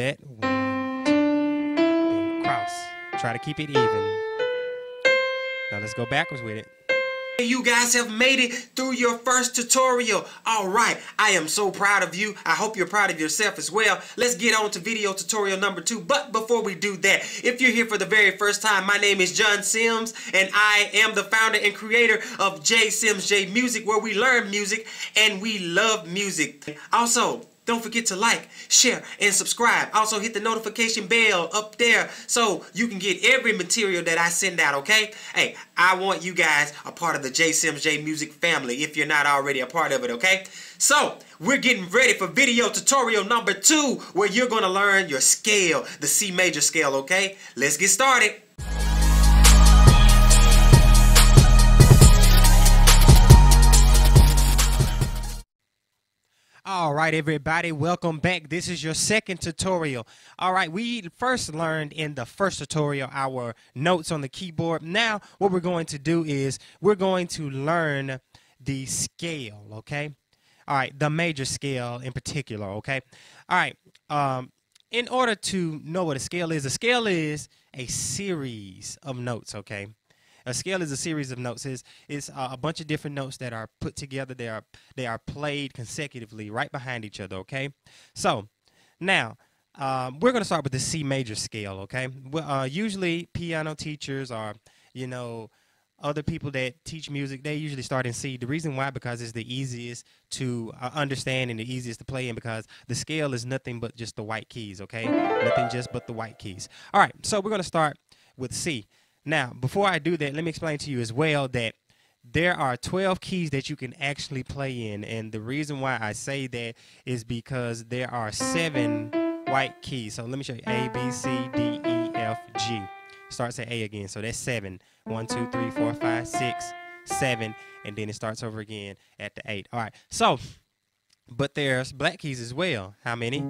That one. Cross. Try to keep it even. Now let's go backwards with it. You guys have made it through your first tutorial. All right, I am so proud of you. I hope you're proud of yourself as well. Let's get on to video tutorial number 2. But before we do that, if you're here for the very first time, my name is John Sims, and I am the founder and creator of JSIMZJ Music, where we learn music and we love music. Also, don't forget to like, share, and subscribe. Also, hit the notification bell up there so you can get every material that I send out, okay? Hey, I want you guys a part of the JSIMZJ Music family if you're not already a part of it, okay? So, we're getting ready for video tutorial number 2, where you're going to learn your scale, the C major scale, okay? Let's get started. All right, everybody, welcome back. This is your second tutorial. All right, we first learned in the first tutorial our notes on the keyboard. Now, what we're going to do is we're going to learn the scale, okay? All right, the major scale in particular, okay? All right, in order to know what a scale is a series of notes, okay? A scale is a series of notes. It's a bunch of different notes that are put together. They are played consecutively right behind each other, okay? So now we're going to start with the C major scale, okay? Usually piano teachers or, you know, other people that teach music, they usually start in C. The reason why, because it's the easiest to understand and the easiest to play in, because the scale is nothing but just the white keys, okay? Nothing just but the white keys. All right, so we're going to start with C. Now, before I do that, let me explain to you as well that there are 12 keys that you can actually play in. And the reason why I say that is because there are 7 white keys. So let me show you. A, B, C, D, E, F, G. Starts at A again. So that's 7. 1, 2, 3, 4, 5, 6, 7. And then it starts over again at the 8. All right. So, but there's black keys as well. How many?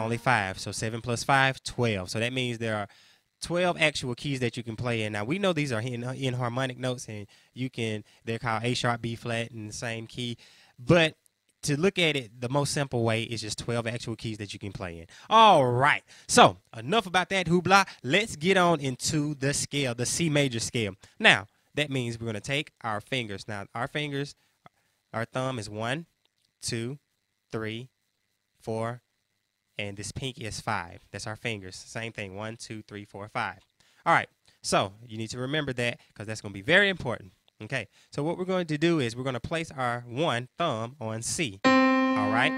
Only 5. So 7 plus 5, 12. So that means there are 12 actual keys that you can play in. Now, we know these are in harmonic notes, and they're called A sharp, B flat, and the same key. But to look at it, the most simple way is just 12 actual keys that you can play in. All right. So enough about that hoopla. Let's get on into the scale, the C major scale. Now, that means we're going to take our fingers. Now, our thumb is 1, 2, 3, 4, and this pinky is 5. That's our fingers. Same thing. 1, 2, 3, 4, 5. All right. So you need to remember that, because that's going to be very important. Okay. So what we're going to do is we're going to place our one thumb on C. All right.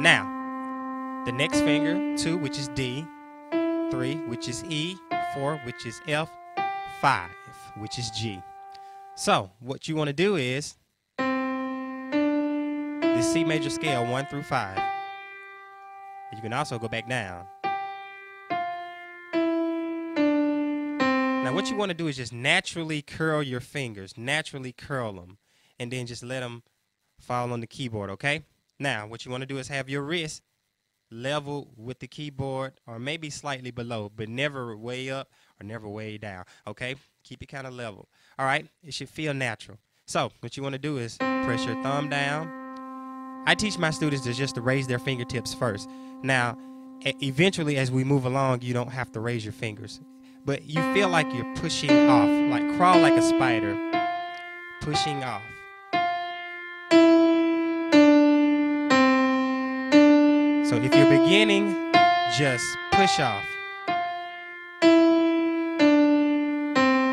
Now, the next finger, 2, which is D, 3, which is E, 4, which is F, 5, which is G. So what you want to do is the C major scale, 1 through 5. You can also go back down. Now, what you want to do is just naturally curl your fingers, naturally curl them, and then just let them fall on the keyboard, okay? Now, what you want to do is have your wrist level with the keyboard, or maybe slightly below, but never way up or never way down, okay? Keep it kind of level, all right? It should feel natural. So, what you want to do is press your thumb down. I teach my students to raise their fingertips first. Now, eventually, as we move along, you don't have to raise your fingers. But you feel like you're pushing off, like crawl like a spider, pushing off. So if you're beginning, just push off.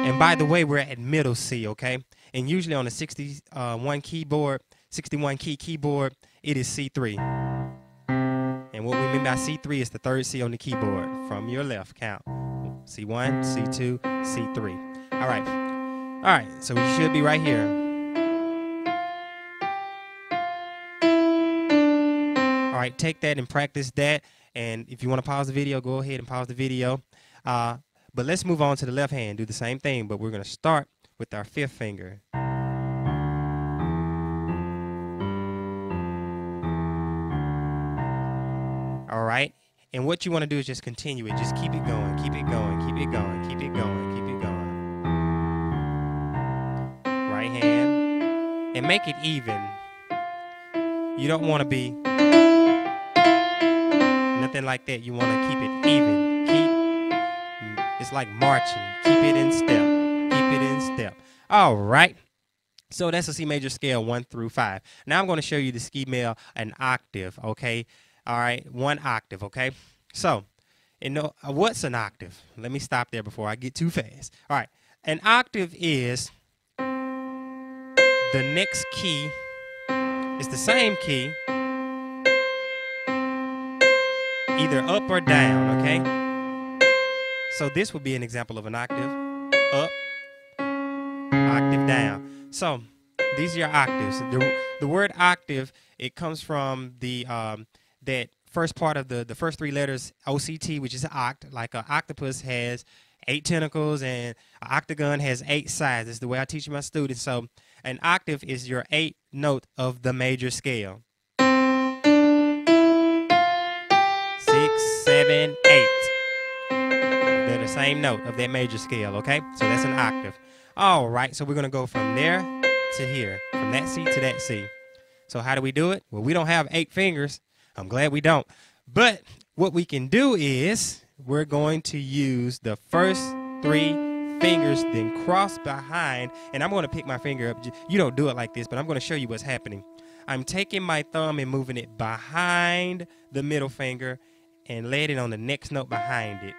And by the way, we're at middle C, okay? And usually on a 61 key keyboard, it is C3. And what we mean by C3 is the third C on the keyboard from your left count. C1, C2, C3. All right. All right, so we should be right here. All right, take that and practice that. And if you want to pause the video, go ahead and pause the video. But let's move on to the left hand. Do the same thing, but we're going to start with our 5th finger. Right? And what you want to do is just continue it. Just keep it going, keep it going, keep it going, keep it going, keep it going. Right hand. And make it even. You don't want to be nothing something like that, you want to keep it even. It's like marching. Keep it in step. Keep it in step. All right. So that's a C major scale 1 through 5. Now I'm going to show you the scale an octave, okay? All right, 1 octave, okay? So, what's an octave? Let me stop there before I get too fast. All right, an octave is the next key. It's the same key, either up or down, okay? So this would be an example of an octave, up, octave down. So these are your octaves. The word octave, it comes from the that first part of the first 3 letters OCT, which is an oct. Like an octopus has 8 tentacles, and an octagon has 8 sides. It's the way I teach my students. So an octave is your 8th note of the major scale. 6, 7, 8. They're the same note of that major scale. Okay, so that's an octave. All right, so we're going to go from there to here, from that C to that C. So how do we do it? Well, we don't have 8 fingers. I'm glad we don't. But what we can do is we're going to use the first 3 fingers, then cross behind. And I'm going to pick my finger up. You don't do it like this, but I'm going to show you what's happening. I'm taking my thumb and moving it behind the middle finger and laying it on the next note behind it.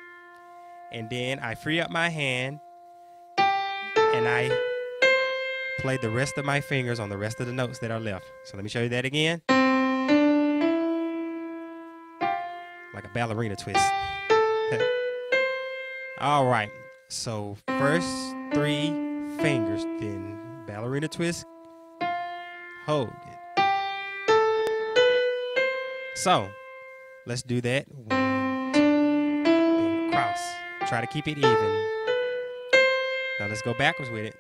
And then I free up my hand. And I play the rest of my fingers on the rest of the notes that are left. So let me show you that again. Like a ballerina twist. All right. So first 3 fingers, then ballerina twist. Hold it. So let's do that. 1, 2, and cross. Try to keep it even. Now let's go backwards with it.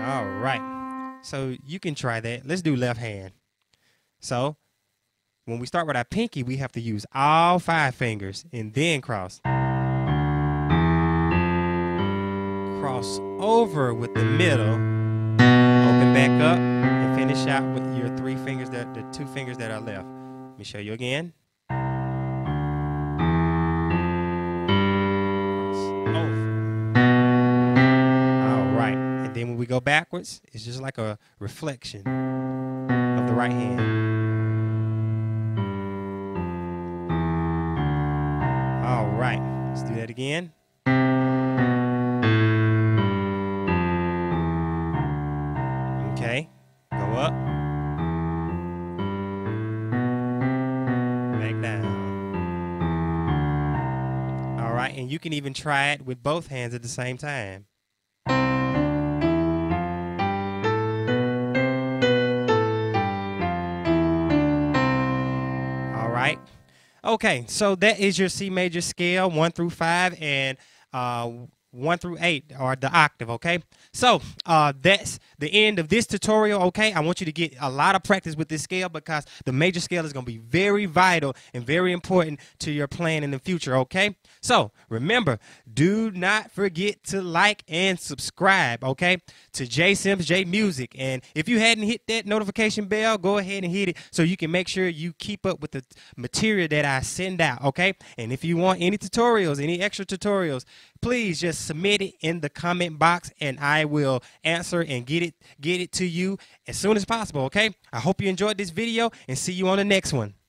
All right. So you can try that. Let's do left hand. So when we start with our pinky, we have to use all 5 fingers and then cross. Cross over with the middle. Open back up and finish out with your 3 fingers, the 2 fingers that are left. Let me show you again. Then when we go backwards, it's just like a reflection of the right hand. All right, let's do that again. Okay, go up. Back down. All right, and you can even try it with both hands at the same time. Okay, so that is your C major scale, 1 through 5, and 1 through 8 are the octave, okay? So that's the end of this tutorial, okay? I want you to get a lot of practice with this scale because the major scale is going to be very vital and very important to your plan in the future, okay? So remember, do not forget to like and subscribe, okay, to JSIMZJ Music. And if you hadn't hit that notification bell, go ahead and hit it so you can make sure you keep up with the material that I send out, okay? And if you want any tutorials, any extra tutorials, please just submit it in the comment box and I will answer and get it to you as soon as possible, okay? I hope you enjoyed this video and see you on the next one.